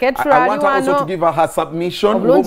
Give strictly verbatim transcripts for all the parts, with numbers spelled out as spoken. I want her also to give her her submission. I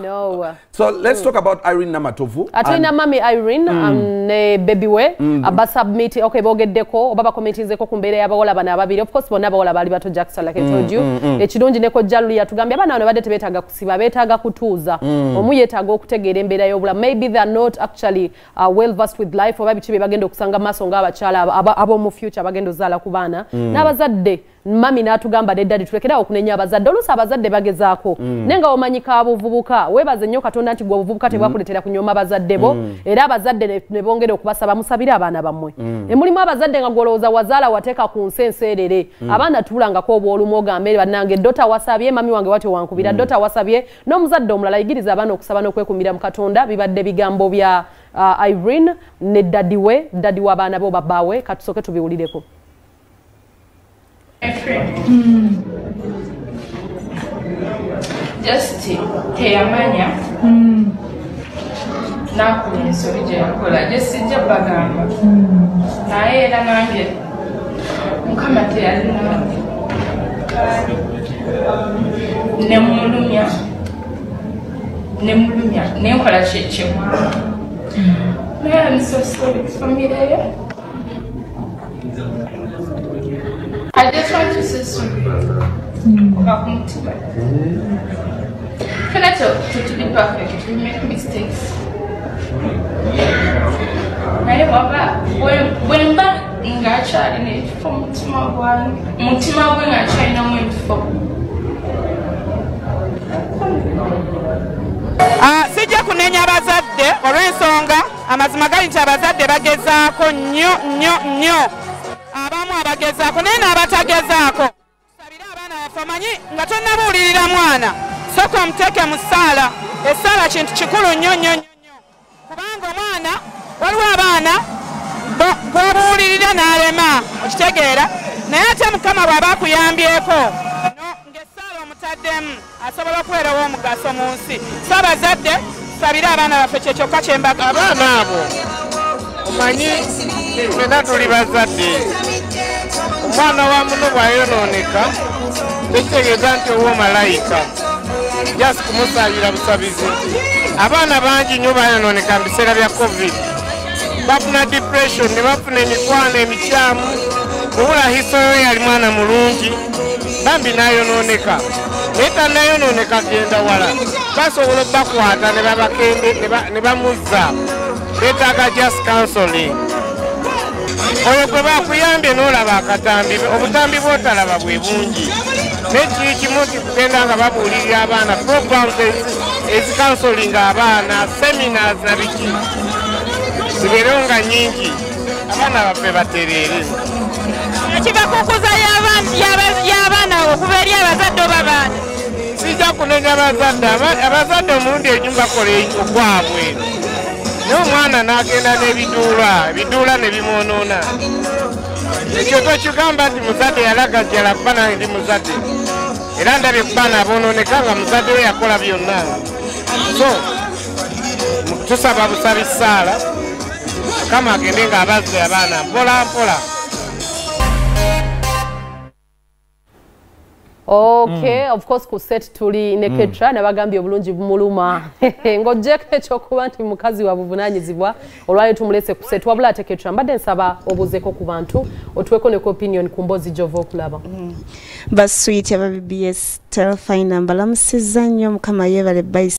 know. So let's talk about Irene Namatovu. Atwina na mami Irene and baby we aba submit okay bogeddeko obaba committeezeko kumbere yabawola bana babiri of course bona bawola bali bato Jackson like I told you ekidonji neko jalu yatugambye bana bana badete betaga kusiba betaga kutuza omuyetaga okutegeera embera yobula maybe they are not actually uh, well versed with life oba bichibe bagenda okusanga masonga abachala abo mu future bagenda zala kubana mm. nabazadde mami natugamba dedadi tulekera okunenya abazadde olusa abazadde bagezaako mm. nenga omanyika abuvubuka webaze nnyo Katonda nti gwobuvubuka tebwakuletera kunyoma abazadde bo mm. era abazadde ne bongere okubasaba musabira abaana bammwe mm. emulimu abazadde nga goloza wazala wateka ku nsenserere mm. abaana tulanga ko obwolumoga amere banange dota wasabye mami wange wate wankubira mm. dota wasabye n'omuzadde omulala igiriza abaana okusaba n'okwekumira mu Katonda bibadde bigambo bya uh, Irene ne dadiwe dadi w'abaana bo babawe katusoke tubiwulireko. Mm. Just teyamanya mm. nakumiso bijekola jesijja bagamba mm. naye era nange mukama teyalina nemulumya nemulumya nenkola kyekimwana naye nsosobe famire. I just want to say something about me too. Can I tell you to be perfect? We make mistakes. My mother, when when back in Gacha in it from Mutima one, Mutima when I China went for. Ah, sija kunenya abazadde olw'ensonga amazima gali nti abazadde bagezaako nnyo nnyo nnyo. Abagezaako nena abatagezaako sabira abaana bafamanyi nga tonnabulirira mwana soko muteke mu ssaala essaala kintu kikulu nnyo nnyo nnyo kubanga omwana waliwo abaana bw'obuwulirira n'alema okitegeera naye ate mukama bw'aba akuyambyeko ng'essaala omutaddemu asobola okuweerawo omugaso mu nsi so abazadde sabira abaana baffe kye kyokka kye mbaga abaana abo omanyi fena tuli bazadde omwana wa muno bwayononeka tekitegeeza nti owa malayika jasi kumusaabira busabizi. Abaana bangi nnyo bayononeka mu biseera bya COVID, bafuna depression ne bafuna emikwano emikyamu kubula hisoyo yali mwana mulungi bambi nayononeka naye tanayononeka genda wala basobola bakwata ne babakende ne bamuzza betaaga just counseling. Oyo gwe bakuyambye n'olaba akatambi obutambi bw'otalaba bwe bungi n'ekiri kimu kigenda nga babuulirira abaana programs ezikansolinga abaana seminars na biki zibeerewo nga nyingi abaana baffe batereere ekibakukuza y'abaana okuva eri abazadde oba baana sijja kunenya abazadde abazadde omulundi egimu bakola okwabwe n'omwana n'agenda n'ebiduula ebiduula ne bimwonoona ekyo tokigamba nti muzadde yalagajala kuba nange ndi muzadde era ndabye kubaana aboononeka nga muzadde we yakola byonna so tusaba busabi ssaala mukama agende ng'abazze abaana mpola mpola. Okay, mm. of course kuset tuli neketra mm. na bagambi obulungi bumuluma ngojeke chokubantu mukazi wabuvunanyizibwa olwayo tumulese kuset wabula teketra mbadde nsaba obuzeko ku bantu otuweko ne opinion kumbozi jovo kulaba mm. bas sweet ya B B S Terefayina mbalamusizza nnyo mukama yebale by